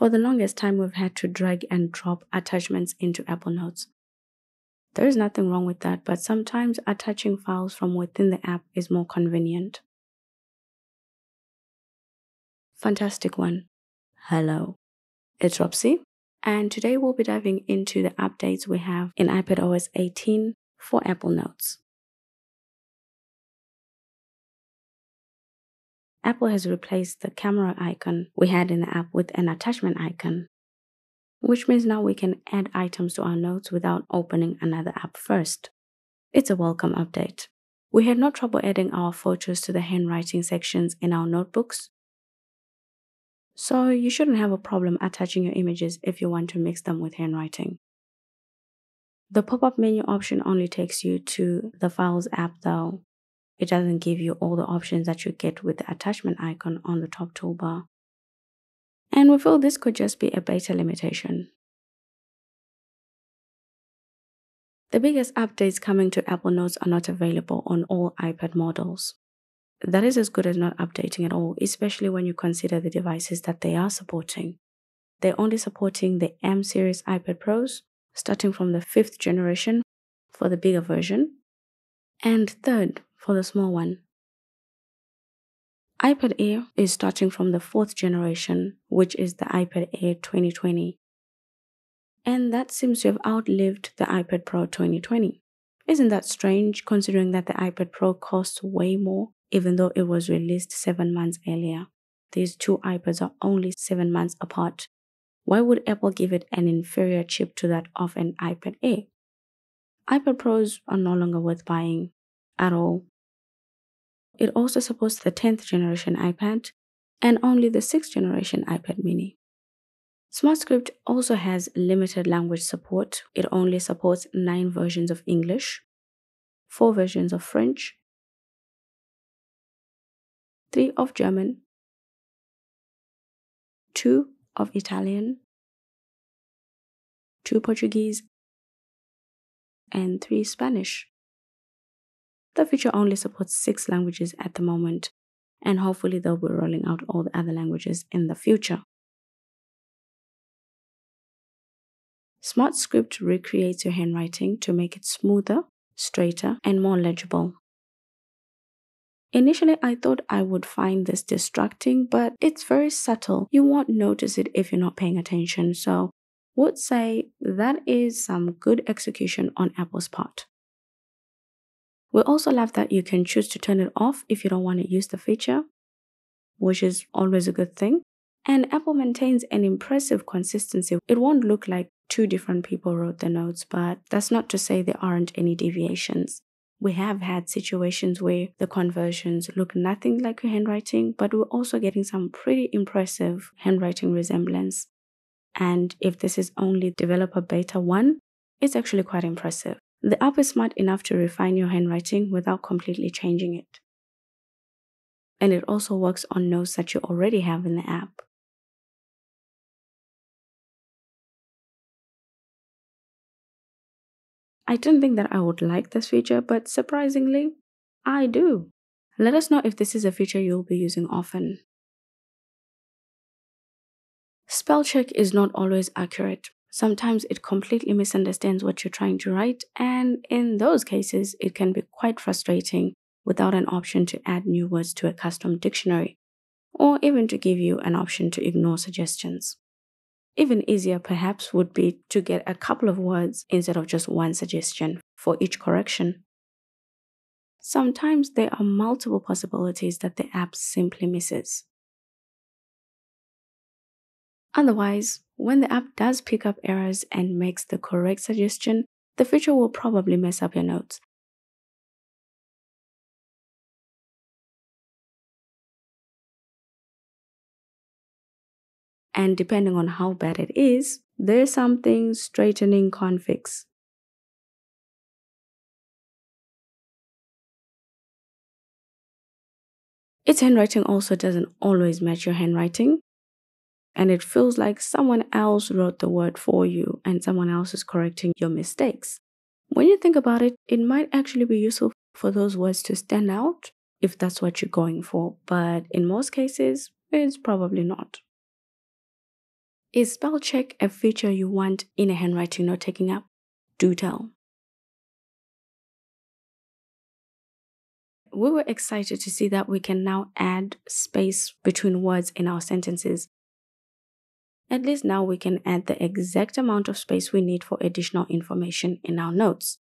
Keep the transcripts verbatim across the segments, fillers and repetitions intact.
For the longest time, we've had to drag and drop attachments into Apple Notes. There is nothing wrong with that, but sometimes attaching files from within the app is more convenient. Fantastic one. Hello. It's Rob C., and today we'll be diving into the updates we have in iPadOS eighteen for Apple Notes. Apple has replaced the camera icon we had in the app with an attachment icon, which means now we can add items to our notes without opening another app first. It's a welcome update. We had no trouble adding our photos to the handwriting sections in our notebooks, so you shouldn't have a problem attaching your images if you want to mix them with handwriting. The pop-up menu option only takes you to the Files app though. It doesn't give you all the options that you get with the attachment icon on the top toolbar. And we feel this could just be a beta limitation. The biggest updates coming to Apple Notes are not available on all iPad models. That is as good as not updating at all, especially when you consider the devices that they are supporting. They're only supporting the M series iPad Pros, starting from the fifth generation for the bigger version, and third for the small one. iPad Air is starting from the fourth generation, which is the iPad Air twenty twenty. And that seems to have outlived the iPad Pro twenty twenty. Isn't that strange, considering that the iPad Pro costs way more, even though it was released seven months earlier? These two iPads are only seven months apart. Why would Apple give it an inferior chip to that of an iPad Air? iPad Pros are no longer worth buying at all. It also supports the tenth generation iPad and only the sixth generation iPad mini. SmartScript also has limited language support. It only supports nine versions of English, four versions of French, three of German, two of Italian, two Portuguese, and three Spanish. The feature only supports six languages at the moment, and hopefully they'll be rolling out all the other languages in the future. SmartScript recreates your handwriting to make it smoother, straighter, and more legible. Initially, I thought I would find this distracting, but it's very subtle. You won't notice it if you're not paying attention, so I would say that is some good execution on Apple's part. We also love that you can choose to turn it off if you don't want to use the feature, which is always a good thing. And Apple maintains an impressive consistency. It won't look like two different people wrote the notes, but that's not to say there aren't any deviations. We have had situations where the conversions look nothing like your handwriting, but we're also getting some pretty impressive handwriting resemblance. And if this is only developer beta one, it's actually quite impressive. The app is smart enough to refine your handwriting without completely changing it. And it also works on notes that you already have in the app. I didn't think that I would like this feature, but surprisingly, I do. Let us know if this is a feature you'll be using often. Spell check is not always accurate. Sometimes it completely misunderstands what you're trying to write, and in those cases, it can be quite frustrating without an option to add new words to a custom dictionary, or even to give you an option to ignore suggestions. Even easier, perhaps, would be to get a couple of words instead of just one suggestion for each correction. Sometimes there are multiple possibilities that the app simply misses. Otherwise, when the app does pick up errors and makes the correct suggestion, the feature will probably mess up your notes. And depending on how bad it is, there's something straightening can't fix. Its handwriting also doesn't always match your handwriting. And it feels like someone else wrote the word for you and someone else is correcting your mistakes. When you think about it, it might actually be useful for those words to stand out if that's what you're going for, but in most cases, it's probably not. Is spell check a feature you want in a handwriting note-taking app? Do tell. We were excited to see that we can now add space between words in our sentences. At least now we can add the exact amount of space we need for additional information in our notes.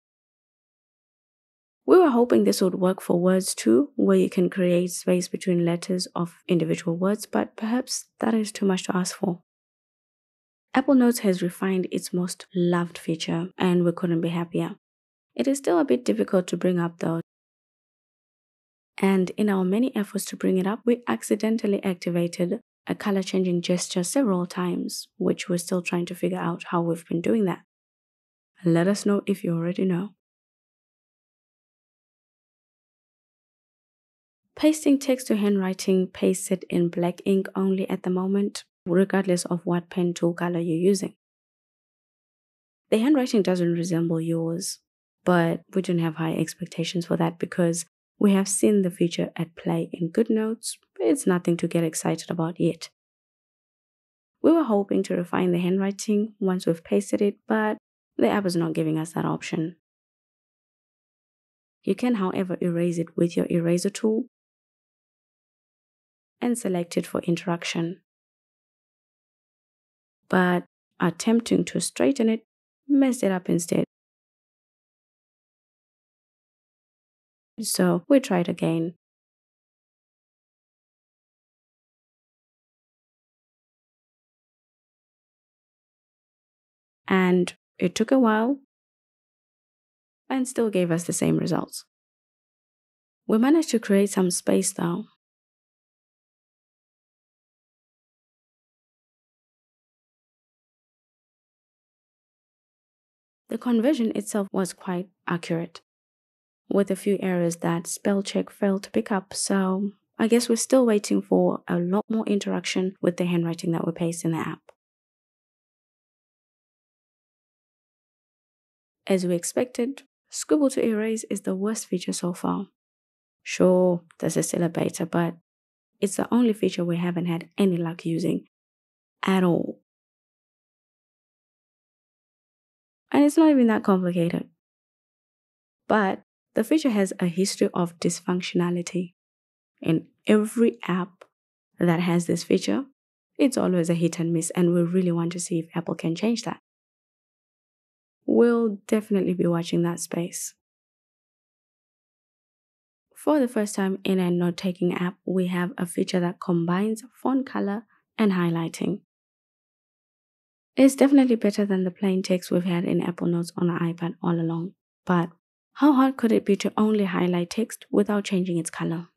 We were hoping this would work for words too, where you can create space between letters of individual words, but perhaps that is too much to ask for. Apple Notes has refined its most loved feature, and we couldn't be happier. It is still a bit difficult to bring up though, and in our many efforts to bring it up, we accidentally activated a color-changing gesture several times, which we're still trying to figure out how we've been doing that. Let us know if you already know. Pasting text to handwriting pastes it in black ink only at the moment, regardless of what pen tool color you're using. The handwriting doesn't resemble yours, but we don't have high expectations for that because we have seen the feature at play in good notes. It's nothing to get excited about yet. We were hoping to refine the handwriting once we've pasted it, but the app is not giving us that option. You can, however, erase it with your eraser tool and select it for interaction. But attempting to straighten it messed it up instead. So we tried again. And it took a while and still gave us the same results. We managed to create some space though. The conversion itself was quite accurate, with a few errors that spell check failed to pick up, so I guess we're still waiting for a lot more interaction with the handwriting that we paste in the app. As we expected, Scribble to Erase is the worst feature so far. Sure, this is still a beta, but it's the only feature we haven't had any luck using at all. And it's not even that complicated. But the feature has a history of dysfunctionality. In every app that has this feature, it's always a hit and miss, and we really want to see if Apple can change that. We'll definitely be watching that space. For the first time in a note-taking app, we have a feature that combines font color and highlighting. It's definitely better than the plain text we've had in Apple Notes on our iPad all along, but how hard could it be to only highlight text without changing its color?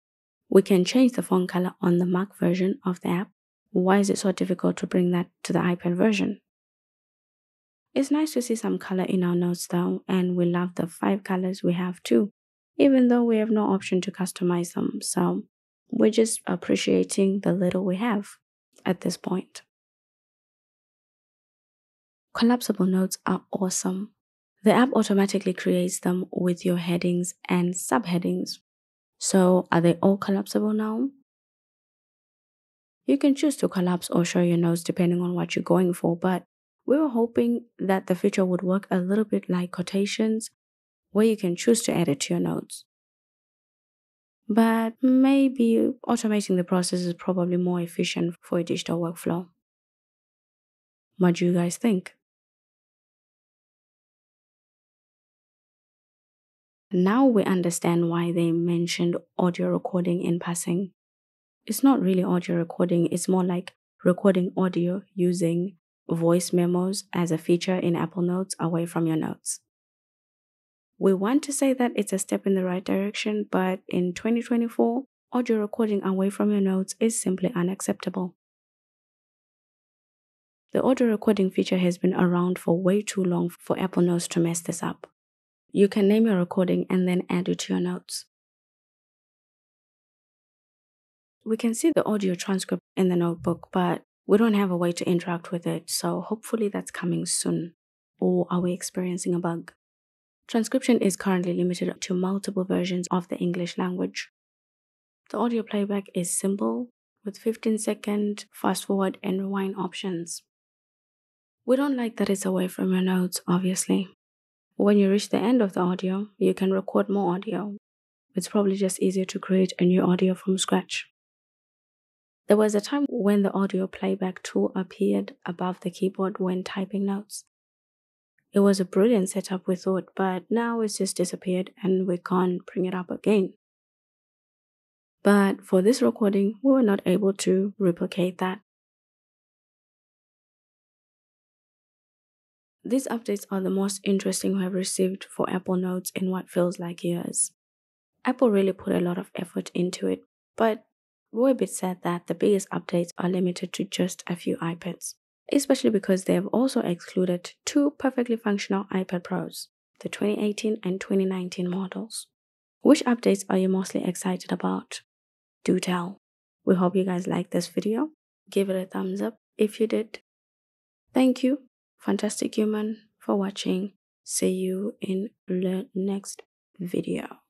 We can change the font color on the Mac version of the app. Why is it so difficult to bring that to the iPad version? It's nice to see some color in our notes though, and we love the five colors we have too, even though we have no option to customize them, so we're just appreciating the little we have at this point. Collapsible notes are awesome. The app automatically creates them with your headings and subheadings. So, are they all collapsible now? You can choose to collapse or show your notes depending on what you're going for, but we were hoping that the feature would work a little bit like quotations, where you can choose to add it to your notes. But maybe automating the process is probably more efficient for a digital workflow. What do you guys think? Now we understand why they mentioned audio recording in passing. It's not really audio recording, it's more like recording audio using voice memos as a feature in Apple Notes away from your notes. We want to say that it's a step in the right direction, but in twenty twenty-four, audio recording away from your notes is simply unacceptable. The audio recording feature has been around for way too long for Apple Notes to mess this up. You can name your recording and then add it to your notes. We can see the audio transcript in the notebook, but we don't have a way to interact with it, so hopefully that's coming soon. Or are we experiencing a bug? Transcription is currently limited to multiple versions of the English language. The audio playback is simple, with fifteen second fast forward and rewind options. We don't like that it's away from your notes, obviously. When you reach the end of the audio, you can record more audio. It's probably just easier to create a new audio from scratch. There was a time when the audio playback tool appeared above the keyboard when typing notes. It was a brilliant setup, we thought, but now it's just disappeared and we can't bring it up again. But for this recording, we were not able to replicate that. These updates are the most interesting we have received for Apple Notes in what feels like years. Apple really put a lot of effort into it, but we're a bit sad that the biggest updates are limited to just a few iPads, especially because they have also excluded two perfectly functional iPad Pros, the twenty eighteen and twenty nineteen models. Which updates are you mostly excited about? Do tell. We hope you guys liked this video. Give it a thumbs up if you did. Thank you, fantastic human, for watching. See you in the next video.